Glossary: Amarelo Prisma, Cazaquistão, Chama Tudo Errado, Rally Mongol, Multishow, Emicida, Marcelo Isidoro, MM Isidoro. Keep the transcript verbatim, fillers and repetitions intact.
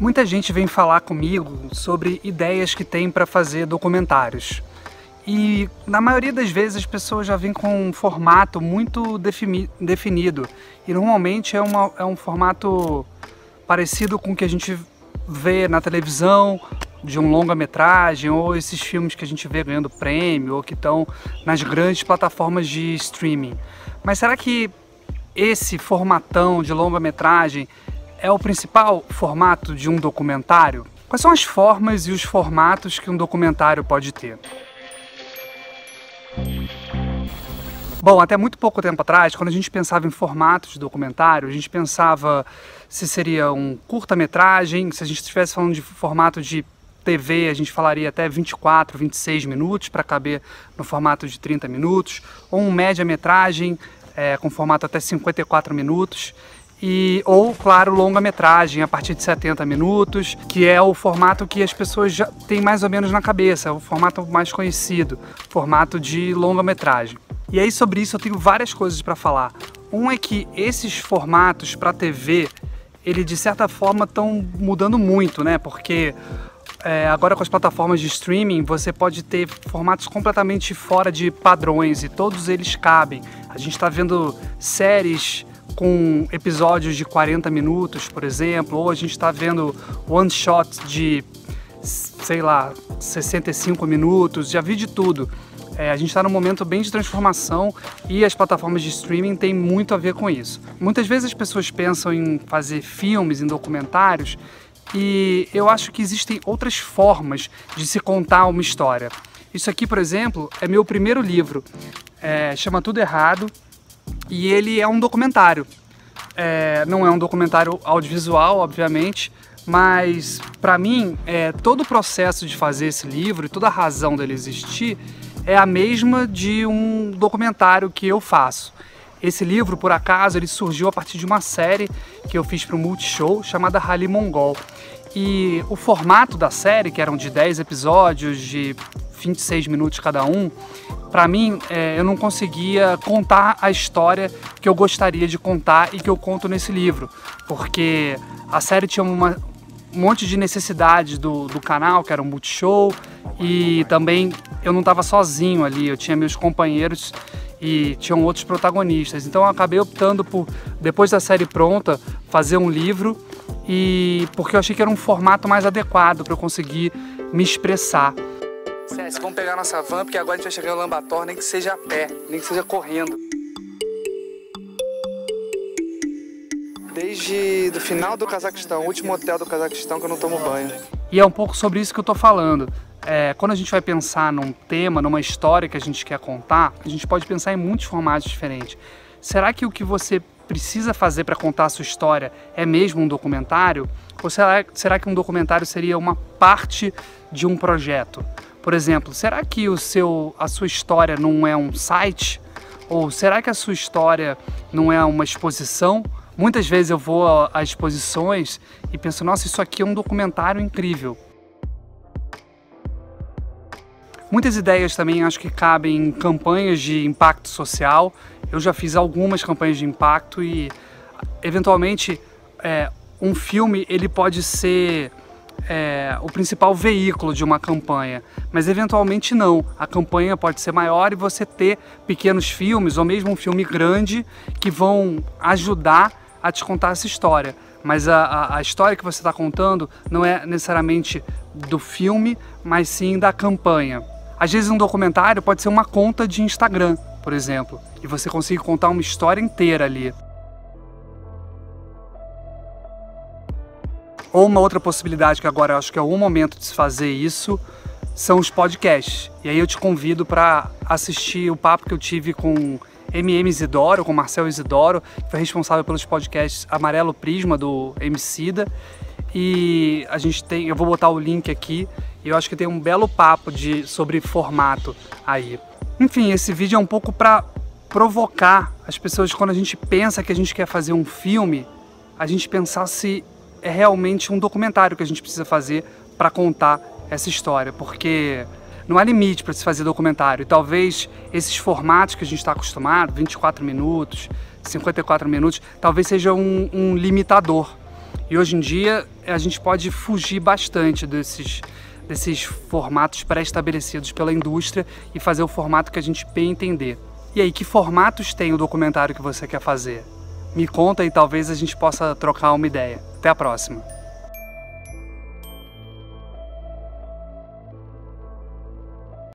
Muita gente vem falar comigo sobre ideias que tem para fazer documentários. E na maioria das vezes as pessoas já vêm com um formato muito definido. E normalmente é, uma, é um formato parecido com o que a gente vê na televisão, de um longa-metragem, ou esses filmes que a gente vê ganhando prêmio, ou que estão nas grandes plataformas de streaming. Mas será que esse formatão de longa-metragem é o principal formato de um documentário? Quais são as formas e os formatos que um documentário pode ter? Bom, até muito pouco tempo atrás, quando a gente pensava em formato de documentário, a gente pensava se seria um curta-metragem. Se a gente estivesse falando de formato de T V, a gente falaria até vinte e quatro, vinte e seis minutos para caber no formato de trinta minutos, ou um média-metragem é, com formato até cinquenta e quatro minutos. E, ou, claro, longa-metragem a partir de setenta minutos, que é o formato que as pessoas já têm mais ou menos na cabeça, o formato mais conhecido, formato de longa-metragem. E aí sobre isso eu tenho várias coisas para falar. Um é que esses formatos para T V, ele de certa forma estão mudando muito, né? Porque é, agora com as plataformas de streaming você pode ter formatos completamente fora de padrões e todos eles cabem. A gente está vendo séries com episódios de quarenta minutos, por exemplo, ou a gente está vendo one shot de, sei lá, sessenta e cinco minutos, já vi de tudo. É, a gente está num momento bem de transformação e as plataformas de streaming têm muito a ver com isso. Muitas vezes as pessoas pensam em fazer filmes, em documentários, e eu acho que existem outras formas de se contar uma história. Isso aqui, por exemplo, é meu primeiro livro, é, Chama Tudo Errado, e ele é um documentário. É, não é um documentário audiovisual, obviamente, mas para mim é, todo o processo de fazer esse livro e toda a razão dele existir é a mesma de um documentário que eu faço. Esse livro, por acaso, ele surgiu a partir de uma série que eu fiz para o Multishow chamada Rally Mongol. E o formato da série, que eram de dez episódios, de vinte e seis minutos cada um, para mim, é, eu não conseguia contar a história que eu gostaria de contar e que eu conto nesse livro, porque a série tinha uma, um monte de necessidades do, do canal, que era um Multishow, e também eu não estava sozinho ali, eu tinha meus companheiros e tinham outros protagonistas. Então eu acabei optando por, depois da série pronta, fazer um livro, e porque eu achei que era um formato mais adequado para eu conseguir me expressar. César, vamos pegar nossa van, porque agora a gente vai chegar em Lambator, nem que seja a pé, nem que seja correndo. Desde o final do Cazaquistão, o último hotel do Cazaquistão que eu não tomo banho. E é um pouco sobre isso que eu tô falando. É, quando a gente vai pensar num tema, numa história que a gente quer contar, a gente pode pensar em muitos formatos diferentes. Será que o que você precisa fazer para contar a sua história é mesmo um documentário? Ou será, será que um documentário seria uma parte de um projeto? Por exemplo, será que o seu, a sua história não é um site? Ou será que a sua história não é uma exposição? Muitas vezes eu vou a, a exposições e penso, nossa, isso aqui é um documentário incrível. Muitas ideias também acho que cabem em campanhas de impacto social. Eu já fiz algumas campanhas de impacto e, eventualmente, é, um filme ele pode ser É, o principal veículo de uma campanha, mas eventualmente não. A campanha pode ser maior e você ter pequenos filmes ou mesmo um filme grande que vão ajudar a te contar essa história. Mas a, a, a história que você está contando não é necessariamente do filme, mas sim da campanha. Às vezes um documentário pode ser uma conta de Instagram, por exemplo, e você consegue contar uma história inteira ali. Ou uma outra possibilidade, que agora eu acho que é o momento de se fazer isso, são os podcasts. E aí eu te convido para assistir o papo que eu tive com M M Isidoro, com Marcelo Isidoro, que foi responsável pelos podcasts Amarelo Prisma, do Emicida. E a gente tem, eu vou botar o link aqui, e eu acho que tem um belo papo de, sobre formato aí. Enfim, esse vídeo é um pouco para provocar as pessoas, quando a gente pensa que a gente quer fazer um filme, a gente pensar se é realmente um documentário que a gente precisa fazer para contar essa história, porque não há limite para se fazer documentário. E talvez esses formatos que a gente está acostumado, vinte e quatro minutos, cinquenta e quatro minutos, talvez seja um, um limitador. E hoje em dia a gente pode fugir bastante desses, desses formatos pré-estabelecidos pela indústria e fazer o formato que a gente bem entender. E aí, que formatos tem o documentário que você quer fazer? Me conta e talvez a gente possa trocar uma ideia. Até a próxima!